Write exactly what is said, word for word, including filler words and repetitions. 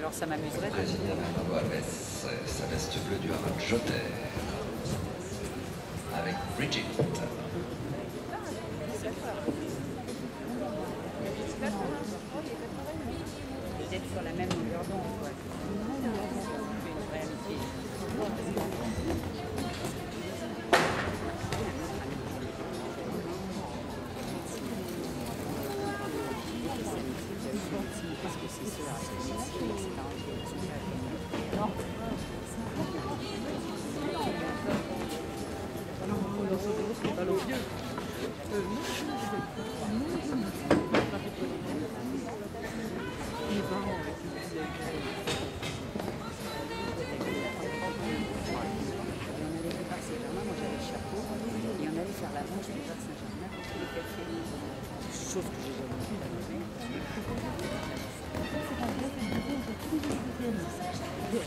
Alors ça m'amuserait de... Ça reste bleu du Harald Jotter avec Bridgit. Vous êtes sur la même longueur d'onde. Qu'est-ce que c'est cela?